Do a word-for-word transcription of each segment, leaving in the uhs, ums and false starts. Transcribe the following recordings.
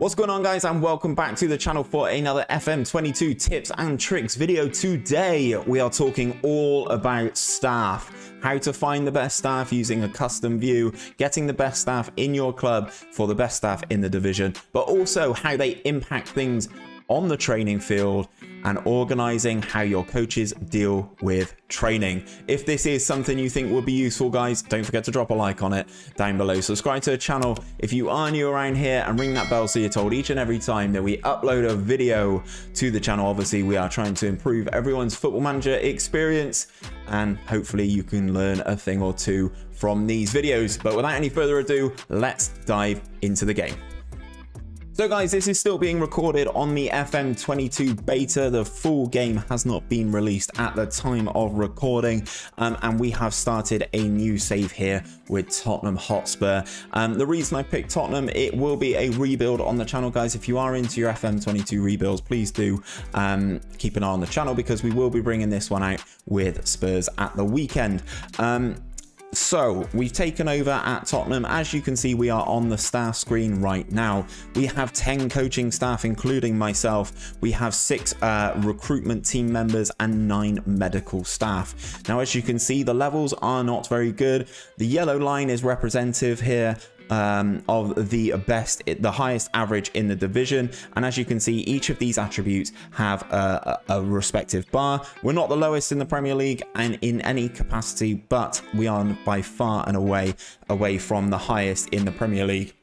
What's going on, guys, and welcome back to the channel for another F M twenty-two tips and tricks video. Today we are talking all about staff, how to find the best staff using a custom view, getting the best staff in your club for the best staff in the division, but also how they impact things on the training field and organizing how your coaches deal with training. If this is something you think will be useful, guys, don't forget to drop a like on it down below. Subscribe to the channel if you are new around here and ring that bell so you're told each and every time that we upload a video to the channel. Obviously, we are trying to improve everyone's Football Manager experience, and hopefully you can learn a thing or two from these videos. But without any further ado, let's dive into the game. So guys, this is still being recorded on the F M twenty-two beta. The full game has not been released at the time of recording, um, and we have started a new save here with Tottenham Hotspur. Um, the reason I picked Tottenham, it will be a rebuild on the channel, guys. If you are into your F M twenty-two rebuilds, please do um, keep an eye on the channel because we will be bringing this one out with Spurs at the weekend. Um, So we've taken over at Tottenham. As you can see, we are on the staff screen right now. We have ten coaching staff, including myself. We have six uh, recruitment team members and nine medical staff. Now, as you can see, the levels are not very good. The yellow line is representative here Um, of the best, the highest average in the division. And as you can see, each of these attributes have a, a, a respective bar. We're not the lowest in the Premier League and in any capacity, but we are by far and away away from the highest in the Premier League.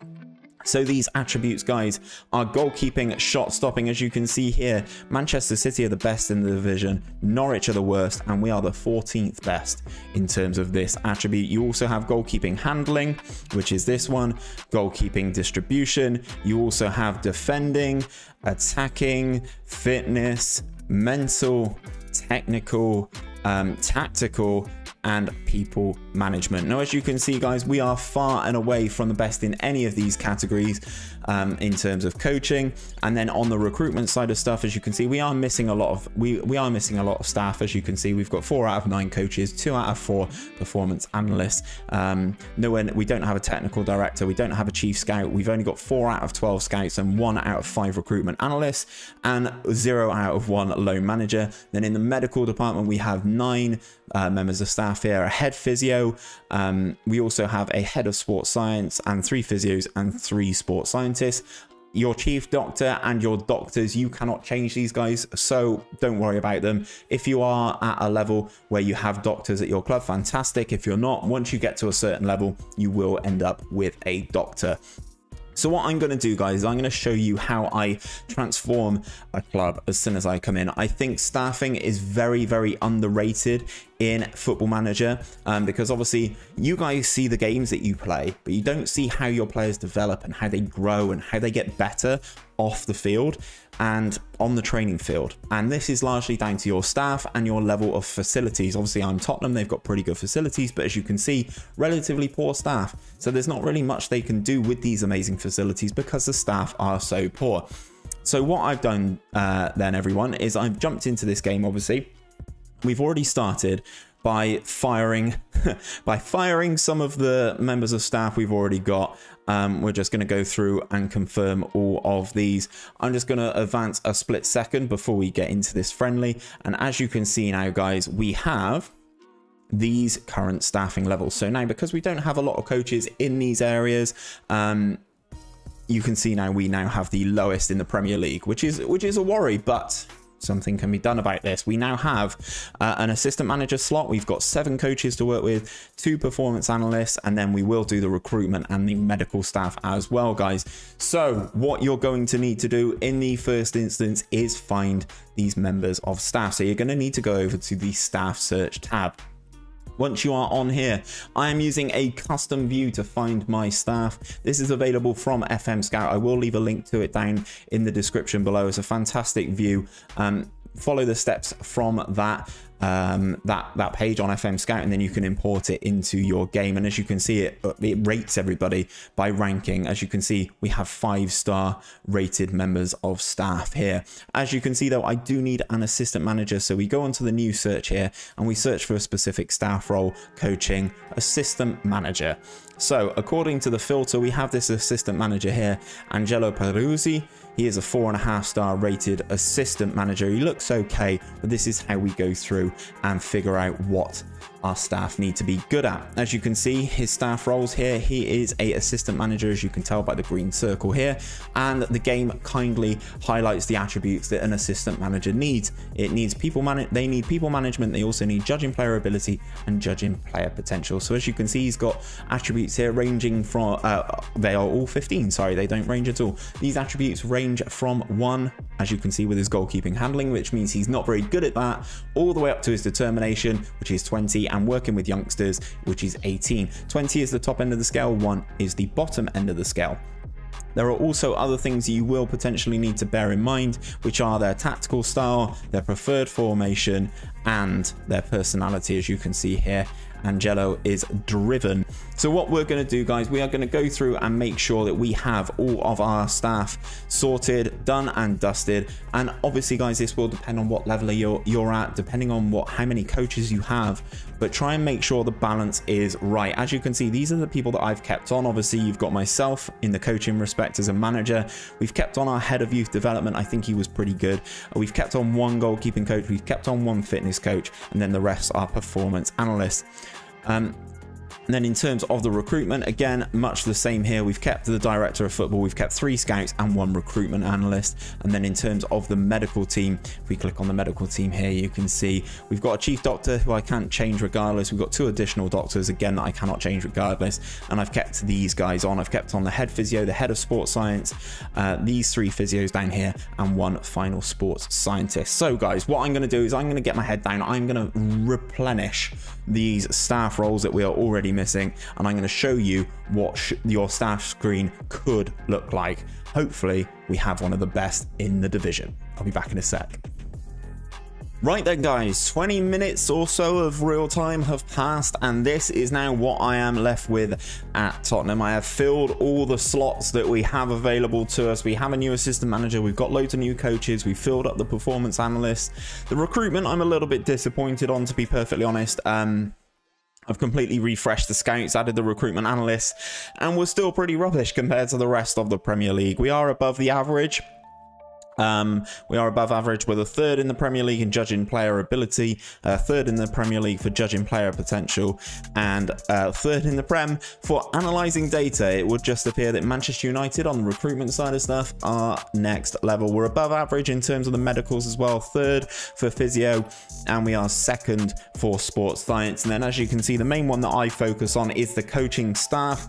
So these attributes, guys, are goalkeeping, shot stopping. As you can see here, Manchester City are the best in the division, Norwich are the worst, and we are the fourteenth best in terms of this attribute. You also have goalkeeping handling, which is this one, goalkeeping distribution. You also have defending, attacking, fitness, mental, technical, um, tactical, and people management. Now, as you can see, guys, we are far and away from the best in any of these categories um, in terms of coaching. And then on the recruitment side of stuff, as you can see, we are missing a lot of we we are missing a lot of staff. As you can see, we've got four out of nine coaches, two out of four performance analysts. Um, no one. We don't have a technical director. We don't have a chief scout. We've only got four out of twelve scouts and one out of five recruitment analysts and zero out of one loan manager. Then in the medical department, we have nine uh, members of staff. Here, a head physio. Um, we also have a head of sports science and three physios and three sports scientists. Your chief doctor and your doctors, you cannot change these, guys, so don't worry about them. If you are at a level where you have doctors at your club, fantastic. If you're not, once you get to a certain level, you will end up with a doctor. So what I'm going to do, guys, is I'm going to show you how I transform a club as soon as I come in. I think staffing is very, very underrated in Football Manager um, because obviously you guys see the games that you play, but you don't see how your players develop and how they grow and how they get better off the field and on the training field. And this is largely down to your staff and your level of facilities. Obviously, I'm Tottenham, they've got pretty good facilities, but as you can see, relatively poor staff. So there's not really much they can do with these amazing facilities because the staff are so poor. So what I've done uh, then, everyone, is I've jumped into this game. Obviously, we've already started by firing by firing some of the members of staff we've already got. Um, we're just going to go through and confirm all of these. I'm just going to advance a split second before we get into this friendly. And as you can see now, guys, we have these current staffing levels. So now, because we don't have a lot of coaches in these areas, um, you can see now we now have the lowest in the Premier League, which is which is a worry, but something can be done about this. We now have uh, an assistant manager slot. We've got seven coaches to work with, two performance analysts, and then we will do the recruitment and the medical staff as well, guys. So what you're going to need to do in the first instance is find these members of staff. So you're going to need to go over to the staff search tab. Once you are on here, I am using a custom view to find my staff. This is available from F M Scout. I will leave a link to it down in the description below. It's a fantastic view. Um, follow the steps from that. um, that, that page on F M Scout, and then you can import it into your game. And as you can see, it, it rates everybody by ranking. As you can see, we have five-star rated members of staff here. As you can see, though, I do need an assistant manager. So we go onto the new search here and we search for a specific staff role, coaching, assistant manager. So according to the filter, we have this assistant manager here, Angelo Peruzzi. He is a four and a half star rated assistant manager. He looks okay, but this is how we go through and figure out what our staff need to be good at. As you can see, his staff roles here, he is a assistant manager, as you can tell by the green circle here, and the game kindly highlights the attributes that an assistant manager needs. It needs people manage they need people management, they also need judging player ability and judging player potential. So as you can see, he's got attributes here ranging from uh, they are all fifteen, sorry, they don't range at all. These attributes range from one, as you can see, with his goalkeeping handling, which means he's not very good at that, all the way up to his determination, which is twenty, and working with youngsters, which is eighteen. twenty is the top end of the scale, one is the bottom end of the scale. There are also other things you will potentially need to bear in mind, which are their tactical style, their preferred formation, and their personality. As you can see here, Angelo is driven. So what we're going to do, guys, we are going to go through and make sure that we have all of our staff sorted, done and dusted. And obviously, guys, this will depend on what level you're you're at, depending on what how many coaches you have, but try and make sure the balance is right. As you can see, these are the people that I've kept on. Obviously, you've got myself in the coaching respect as a manager. We've kept on our head of youth development. I think he was pretty good. We've kept on one goalkeeping coach, we've kept on one fitness coach, and then the rest are performance analysts. Um, and then in terms of the recruitment, again, much the same here. We've kept the director of football, we've kept three scouts and one recruitment analyst. And then in terms of the medical team, if we click on the medical team here, you can see we've got a chief doctor who I can't change regardless. We've got two additional doctors, again, that I cannot change regardless. And I've kept these guys on. I've kept on the head physio, the head of sports science, uh, these three physios down here, and one final sports scientist. So guys, what I'm going to do is I'm going to get my head down. I'm going to replenish these staff roles that we are already missing, and I'm going to show you what sh your staff screen could look like. Hopefully we have one of the best in the division. I'll be back in a sec. Right then, guys, twenty minutes or so of real time have passed, and this is now what I am left with at Tottenham. I have filled all the slots that we have available to us. We have a new assistant manager, we've got loads of new coaches, we filled up the performance analysts. The recruitment I'm a little bit disappointed on, to be perfectly honest. Um, I've completely refreshed the scouts, added the recruitment analysts, and we're still pretty rubbish compared to the rest of the Premier League. We are above the average. Um, we are above average with a third in the Premier League in judging player ability, uh, third in the Premier League for judging player potential, and uh, third in the Prem for analysing data. It would just appear that Manchester United on the recruitment side of stuff are next level. We're above average in terms of the medicals as well, third for physio, and we are second for sports science. And then, as you can see, the main one that I focus on is the coaching staff.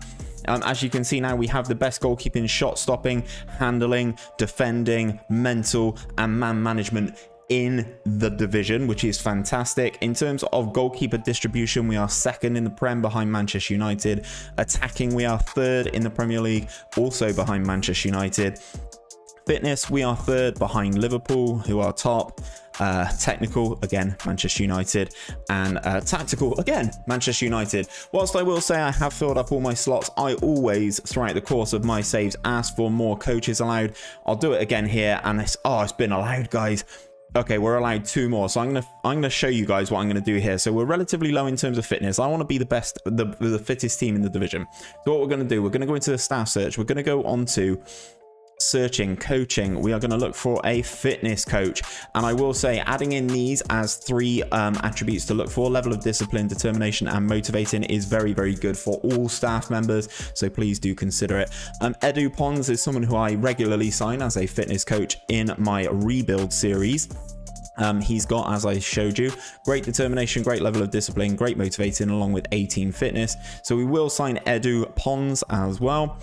Um, as you can see now, we have the best goalkeeping, shot stopping, handling, defending, mental and man management in the division, which is fantastic. In terms of goalkeeper distribution, we are second in the Prem behind Manchester United. Attacking, we are third in the Premier League, also behind Manchester United. Fitness, we are third behind Liverpool, who are top. Uh, technical, again, Manchester United, and uh, tactical, again, Manchester United. Whilst I will say I have filled up all my slots, I always, throughout the course of my saves, ask for more coaches allowed. I'll do it again here, and it's, oh, it's been allowed, guys. Okay, we're allowed two more, so I'm gonna I'm gonna show you guys what I'm gonna do here. So we're relatively low in terms of fitness. I want to be the best, the the fittest team in the division. So what we're gonna do, we're gonna go into the staff search. We're gonna go on to searching coaching. We are going to look for a fitness coach, and I will say adding in these as three um, attributes to look for, level of discipline, determination and motivating, is very very good for all staff members, so please do consider it. um, Edu Pons is someone who I regularly sign as a fitness coach in my rebuild series. Um, he's got, as I showed you, great determination, great level of discipline, great motivating, along with eighteen fitness, so we will sign Edu Pons as well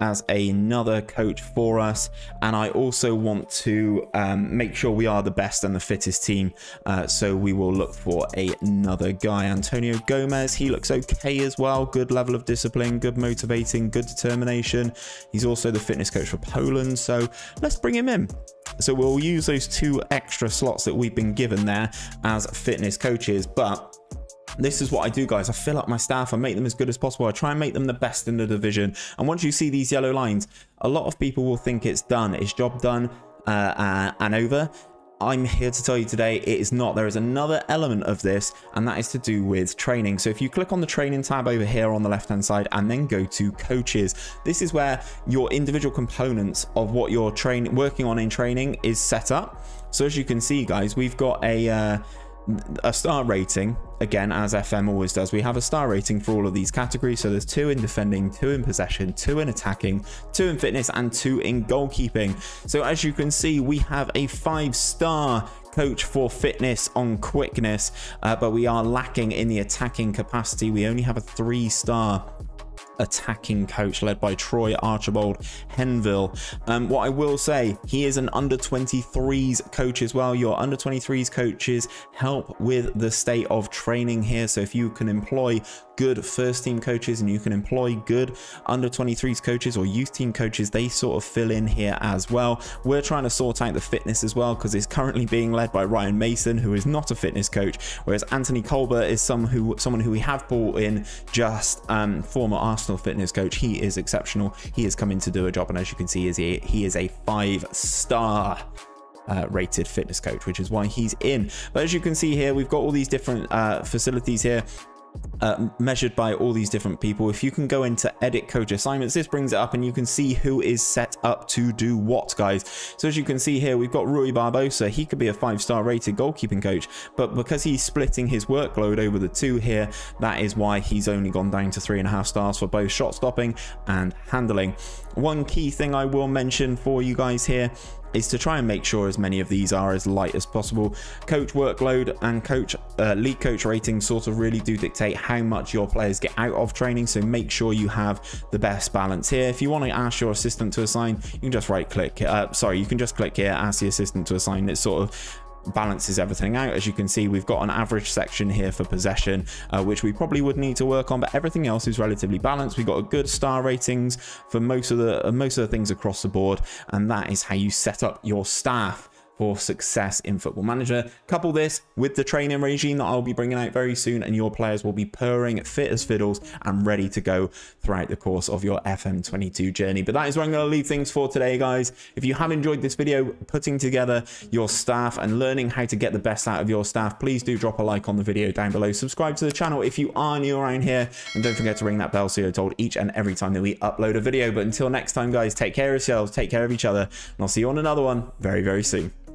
as another coach for us. And I also want to um, make sure we are the best and the fittest team, uh, so we will look for a, another guy. Antonio Gomez, he looks okay as well, good level of discipline, good motivating, good determination. He's also the fitness coach for Poland, so let's bring him in. So we'll use those two extra slots that we've been given there as fitness coaches. But this is what I do, guys. I fill up my staff. I make them as good as possible. I try and make them the best in the division. And once you see these yellow lines, a lot of people will think it's done. It's job done uh, and over. I'm here to tell you today it is not. There is another element of this, and that is to do with training. So if you click on the training tab over here on the left hand side and then go to coaches, this is where your individual components of what you're training working on in training is set up. So as you can see, guys, we've got a uh, a star rating again, as F M always does. We have a star rating for all of these categories. So there's two in defending, two in possession, two in attacking, two in fitness, and two in goalkeeping. So as you can see, we have a five star coach for fitness on quickness, uh, but we are lacking in the attacking capacity. We only have a three star attacking coach led by Troy Archibald Henville. Um, what I will say, he is an under twenty-threes coach as well. Your under twenty-threes coaches help with the state of training here. So if you can employ good first team coaches and you can employ good under twenty-threes coaches or youth team coaches, they sort of fill in here as well. We're trying to sort out the fitness as well, because it's currently being led by Ryan Mason, who is not a fitness coach, whereas Anthony Colbert is some who someone who we have brought in, just um former Arsenal fitness coach. He is exceptional. He is coming to do a job, and as you can see, is he he is a five star Uh, rated fitness coach, which is why he's in. But as you can see here, we've got all these different uh, facilities here, uh, measured by all these different people. If you can go into edit coach assignments, this brings it up and you can see who is set up to do what, guys. So as you can see here, we've got Rui Barbosa. He could be a five-star rated goalkeeping coach, but because he's splitting his workload over the two here, that is why he's only gone down to three and a half stars for both shot stopping and handling. One key thing I will mention for you guys here is to try and make sure as many of these are as light as possible. Coach workload and coach uh, league coach rating sort of really do dictate how much your players get out of training, so make sure you have the best balance here. If you want to ask your assistant to assign, you can just right click, uh, sorry, you can just click here, ask the assistant to assign. It sort of balances everything out. As you can see, we've got an average section here for possession, uh, which we probably would need to work on, but everything else is relatively balanced. We've got a good star ratings for most of the uh, most of the things across the board, and that is how you set up your staff for success in Football Manager. Couple this with the training regime that I'll be bringing out very soon, and your players will be purring fit as fiddles and ready to go throughout the course of your F M twenty-two journey. But that is where I'm going to leave things for today, guys. If you have enjoyed this video, putting together your staff and learning how to get the best out of your staff, please do drop a like on the video down below. Subscribe to the channel if you are new around here, and don't forget to ring that bell so you're told each and every time that we upload a video. But until next time, guys, take care of yourselves, take care of each other, and I'll see you on another one very, very soon.